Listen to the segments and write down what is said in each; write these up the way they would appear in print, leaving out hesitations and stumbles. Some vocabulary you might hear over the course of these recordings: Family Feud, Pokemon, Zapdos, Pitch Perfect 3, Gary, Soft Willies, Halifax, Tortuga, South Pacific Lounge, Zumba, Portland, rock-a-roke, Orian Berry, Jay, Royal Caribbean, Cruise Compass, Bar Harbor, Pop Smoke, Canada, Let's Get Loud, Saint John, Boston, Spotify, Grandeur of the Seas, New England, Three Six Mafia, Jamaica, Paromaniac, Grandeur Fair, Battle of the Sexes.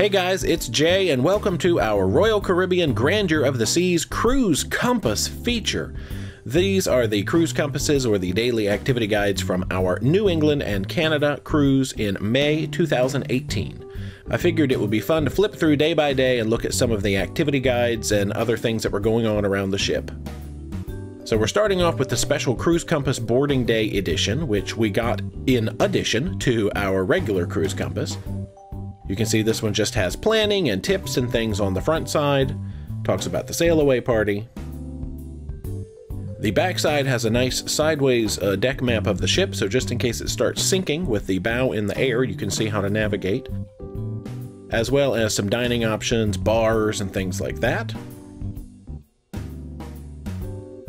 Hey guys, it's Jay, and welcome to our Royal Caribbean Grandeur of the Seas Cruise Compass feature. These are the cruise compasses or the daily activity guides from our New England and Canada cruise in May 2018. I figured it would be fun to flip through day by day and look at some of the activity guides and other things that were going on around the ship. So we're starting off with the special Cruise Compass Boarding Day Edition, which we got in addition to our regular Cruise Compass. You can see this one just has planning and tips and things on the front side, talks about the sail away party. The backside has a nice sideways deck map of the ship, so just in case it starts sinking with the bow in the air, you can see how to navigate, as well as some dining options, bars, and things like that.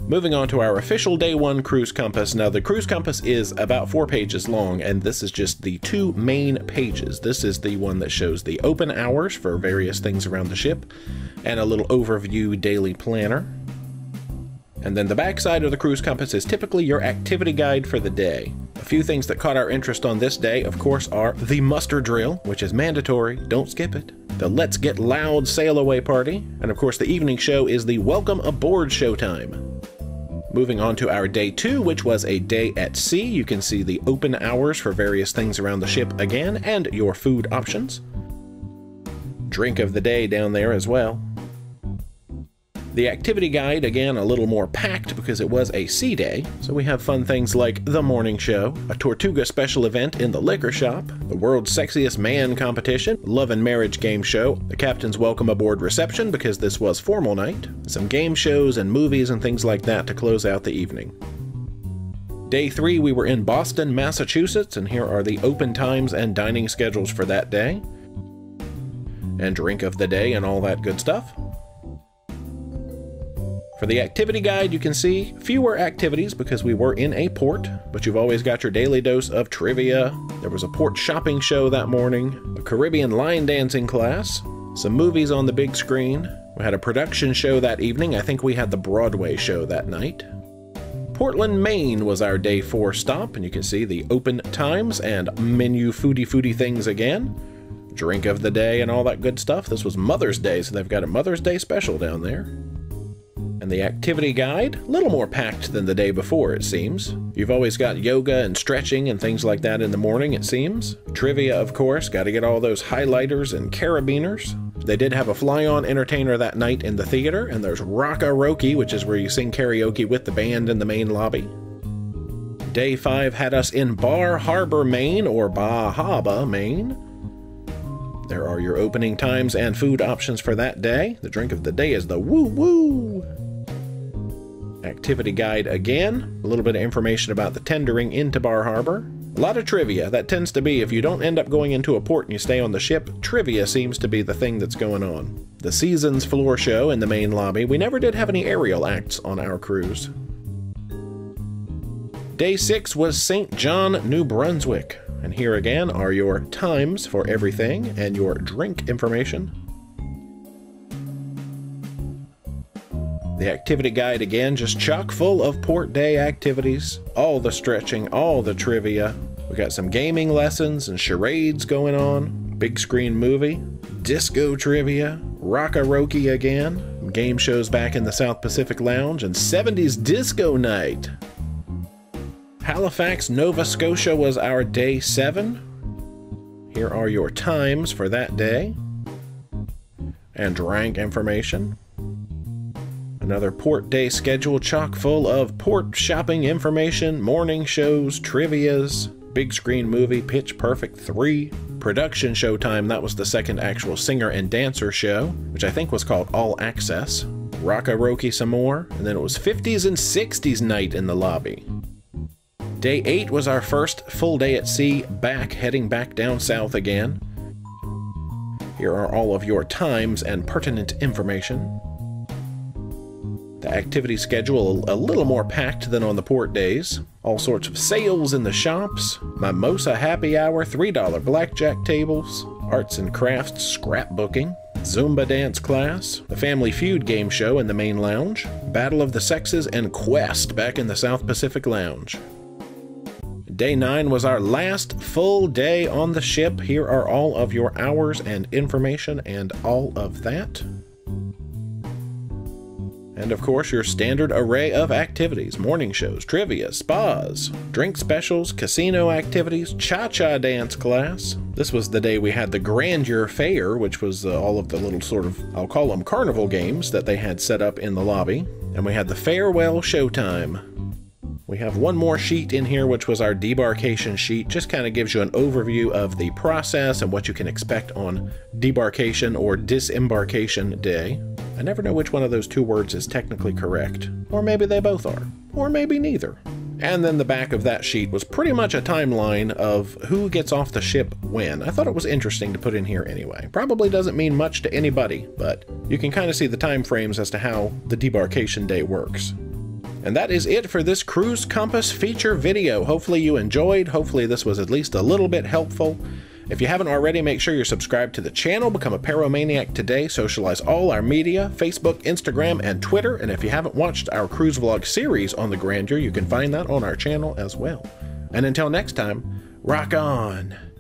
Moving on to our official Day 1 Cruise Compass. Now the Cruise Compass is about 4 pages long, and this is just the 2 main pages. This is the one that shows the open hours for various things around the ship, and a little overview daily planner. And then the backside of the Cruise Compass is typically your activity guide for the day. A few things that caught our interest on this day, of course, are the muster drill, which is mandatory, don't skip it, the Let's Get Loud sail away party, and of course the evening show is the Welcome Aboard Showtime. Moving on to our Day 2, which was a day at sea. You can see the open hours for various things around the ship again, and your food options. Drink of the day down there as well. The activity guide, again, a little more packed because it was a sea day, so we have fun things like the morning show, a Tortuga special event in the liquor shop, the World's Sexiest Man competition, love and marriage game show, the captain's welcome aboard reception because this was formal night, some game shows and movies and things like that to close out the evening. Day 3, we were in Boston, Massachusetts, and here are the open times and dining schedules for that day, and drink of the day and all that good stuff. For the activity guide, you can see fewer activities because we were in a port, but you've always got your daily dose of trivia. There was a port shopping show that morning, a Caribbean line dancing class, some movies on the big screen. We had a production show that evening. I think we had the Broadway show that night. Portland, Maine was our Day 4 stop, and you can see the open times and menu foodie things again. Drink of the day and all that good stuff. This was Mother's Day, so they've got a Mother's Day special down there. And the activity guide, a little more packed than the day before, it seems. You've always got yoga and stretching and things like that in the morning, it seems. Trivia, of course, got to get all those highlighters and carabiners. They did have a fly-on entertainer that night in the theater, and there's rock-a-roke, which is where you sing karaoke with the band in the main lobby. Day 5 had us in Bar Harbor, Maine, or Bar Harbor, Maine. There are your opening times and food options for that day. The drink of the day is the woo-woo. Activity guide again, a little bit of information about the tendering into Bar Harbor. A lot of trivia. That tends to be, if you don't end up going into a port and you stay on the ship, trivia seems to be the thing that's going on. The Seasons floor show in the main lobby. We never did have any aerial acts on our cruise. Day 6 was Saint John, New Brunswick. And here again are your times for everything and your drink information. The activity guide, again, just chock full of port day activities, all the stretching, all the trivia. We got some gaming lessons and charades going on, big screen movie, disco trivia, rock-a-roke again, game shows back in the South Pacific Lounge, and 70s disco night. Halifax, Nova Scotia was our Day 7. Here are your times for that day and rank information. Another port day schedule chock full of port shopping information, morning shows, trivias, big screen movie Pitch Perfect 3, production showtime, that was the second actual singer and dancer show, which I think was called All Access, rock-a-roke some more, and then it was 50s and 60s night in the lobby. Day 8 was our first full day at sea back, heading back down south again. Here are all of your times and pertinent information. The activity schedule a little more packed than on the port days. All sorts of sales in the shops, mimosa happy hour, $3 blackjack tables, arts and crafts scrapbooking, Zumba dance class, the Family Feud game show in the main lounge, Battle of the Sexes, and Quest back in the South Pacific Lounge. Day 9 was our last full day on the ship. Here are all of your hours and information and all of that. And of course, your standard array of activities, morning shows, trivia, spas, drink specials, casino activities, cha-cha dance class. This was the day we had the Grandeur Fair, which was all of the little sort of, I'll call them carnival games that they had set up in the lobby. And we had the farewell showtime. We have one more sheet in here, which was our debarkation sheet. Just kind of gives you an overview of the process and what you can expect on debarkation or disembarkation day. I never know which one of those two words is technically correct, or maybe they both are, or maybe neither. And then the back of that sheet was pretty much a timeline of who gets off the ship when. I thought it was interesting to put in here anyway. Probably doesn't mean much to anybody, but you can kind of see the time frames as to how the debarkation day works. And that is it for this Cruise Compass feature video. Hopefully you enjoyed. Hopefully this was at least a little bit helpful. If you haven't already, make sure you're subscribed to the channel, become a Paromaniac today, socialize all our media, Facebook, Instagram, and Twitter, and if you haven't watched our cruise vlog series on the Grandeur, you can find that on our channel as well. And until next time, rock on!